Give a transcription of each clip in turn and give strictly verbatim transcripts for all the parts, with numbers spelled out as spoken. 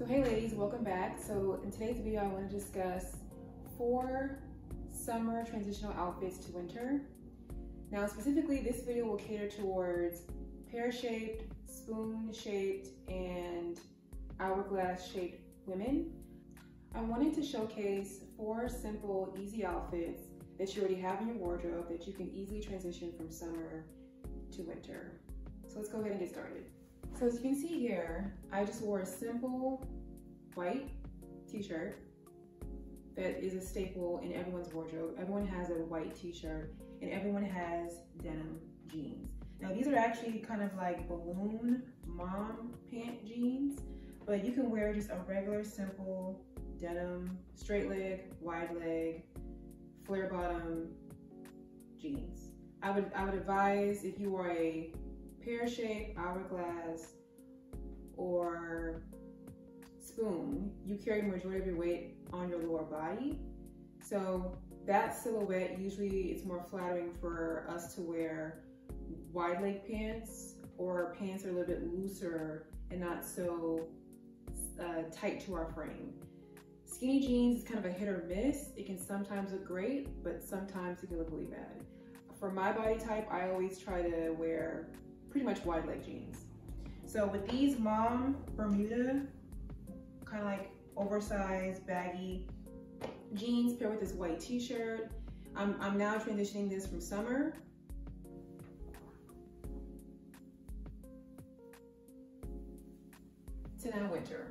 So hey ladies, welcome back. So in today's video I want to discuss four summer transitional outfits to winter. Now specifically this video will cater towards pear-shaped, spoon-shaped, and hourglass-shaped women. I wanted to showcase four simple, easy outfits that you already have in your wardrobe that you can easily transition from summer to winter. So let's go ahead and get started. So as you can see here, I just wore a simple white t-shirt that is a staple in everyone's wardrobe. Everyone has a white t-shirt and everyone has denim jeans. Now these are actually kind of like balloon mom pant jeans, but you can wear just a regular simple denim, straight leg, wide leg, flare bottom jeans. I would, I would advise if you are a pear-shaped, hourglass, or spoon, you carry the majority of your weight on your lower body. So that silhouette, usually it's more flattering for us to wear wide leg pants or pants that are a little bit looser and not so uh, tight to our frame. Skinny jeans is kind of a hit or miss. It can sometimes look great, but sometimes it can look really bad. For my body type, I always try to wear pretty much wide leg jeans. So with these mom Bermuda, kind of like oversized, baggy jeans paired with this white t-shirt, I'm, I'm now transitioning this from summer to now winter.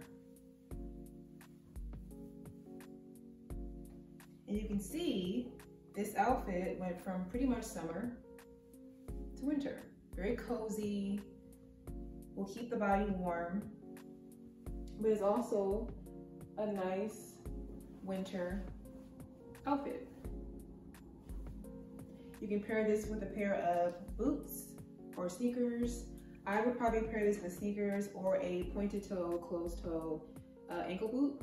And you can see this outfit went from pretty much summer to winter. Very cozy, will keep the body warm, but it's also a nice winter outfit. You can pair this with a pair of boots or sneakers. I would probably pair this with sneakers or a pointed toe, closed toe uh, ankle boot.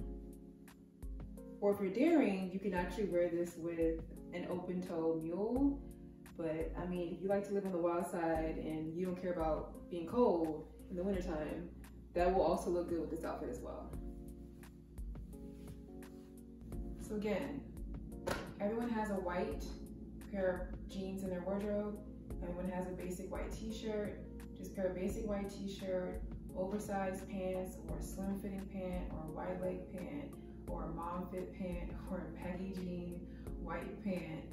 Or if you're daring, you can actually wear this with an open toe mule. But I mean, if you like to live on the wild side and you don't care about being cold in the wintertime, that will also look good with this outfit as well. So again, everyone has a white pair of jeans in their wardrobe. Everyone has a basic white t-shirt. Just pair a basic white t-shirt, oversized pants, or a slim fitting pant, or a wide leg pant, or a mom fit pant, or a baggy jean, white pant,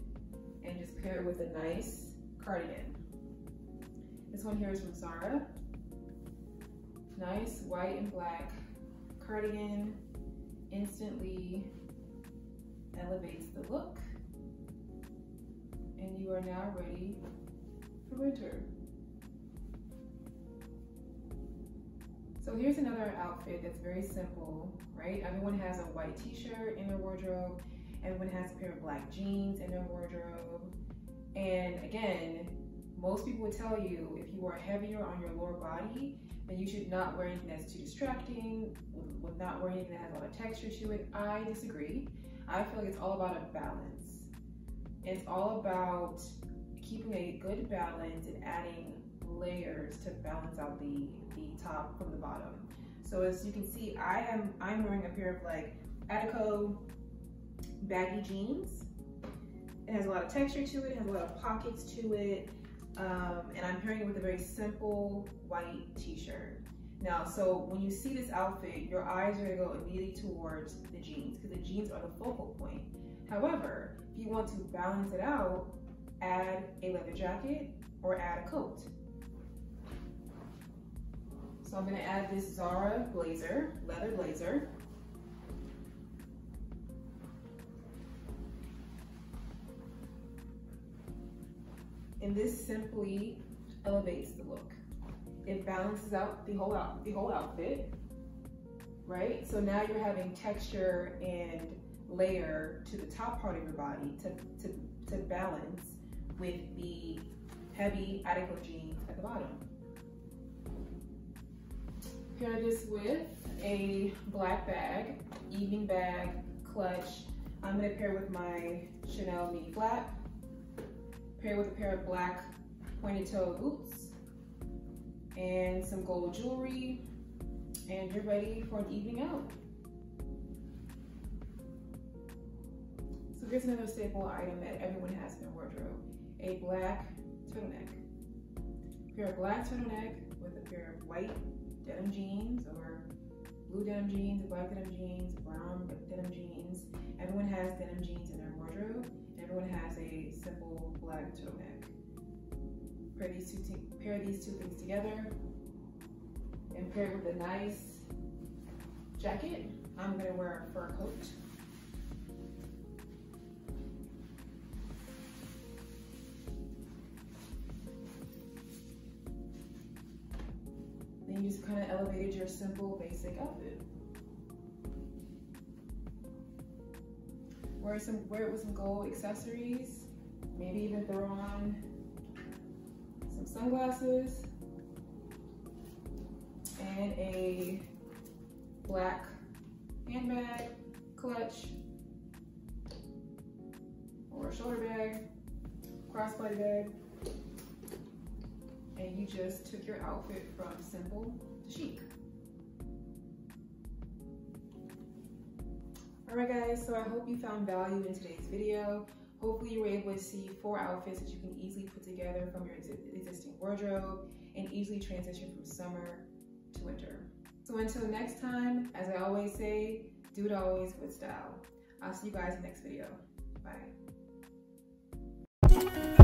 and just pair it with a nice cardigan. This one here is from Zara. Nice white and black cardigan instantly elevates the look. And you are now ready for winter. So here's another outfit that's very simple, right? Everyone has a white t-shirt in their wardrobe. Everyone has a pair of black jeans in their wardrobe. And again, most people would tell you if you are heavier on your lower body, then you should not wear anything that's too distracting, would not wear anything that has a lot of texture to it. I disagree. I feel like it's all about a balance. It's all about keeping a good balance and adding layers to balance out the, the top from the bottom. So as you can see, I am I'm wearing a pair of like Attico baggy jeans. It has a lot of texture to it, it has a lot of pockets to it, um, and I'm pairing it with a very simple white t-shirt. Now, so when you see this outfit, your eyes are gonna go immediately towards the jeans because the jeans are the focal point. However, if you want to balance it out, add a leather jacket or add a coat. So I'm gonna add this Zara blazer, leather blazer. And this simply elevates the look. It balances out the whole out the whole outfit, right? So now you're having texture and layer to the top part of your body to, to, to balance with the heavy Attico jeans at the bottom. Pair this with a black bag, evening bag, clutch. I'm gonna pair with my Chanel mini flap. Pair with a pair of black pointed toe boots and some gold jewelry. and you're ready for an evening out. So here's another staple item that everyone has in their wardrobe, a black turtleneck. A pair of black turtleneck with a pair of white denim jeans or blue denim jeans, black denim jeans, brown denim jeans. Everyone has denim jeans in their wardrobe. Everyone has a simple black turtleneck. Pair these two, pair these two things together and pair it with a nice jacket. I'm gonna wear a fur coat. Then you just kind of elevated your simple basic outfit. Wear some, wear it with some gold accessories, maybe even throw on some sunglasses and a black handbag, clutch, or a shoulder bag, crossbody bag, and you just took your outfit from simple to chic. All right guys, so I hope you found value in today's video. Hopefully you were able to see four outfits that you can easily put together from your existing wardrobe and easily transition from summer to winter. So until next time, as I always say, do it always with style. I'll see you guys in the next video. Bye.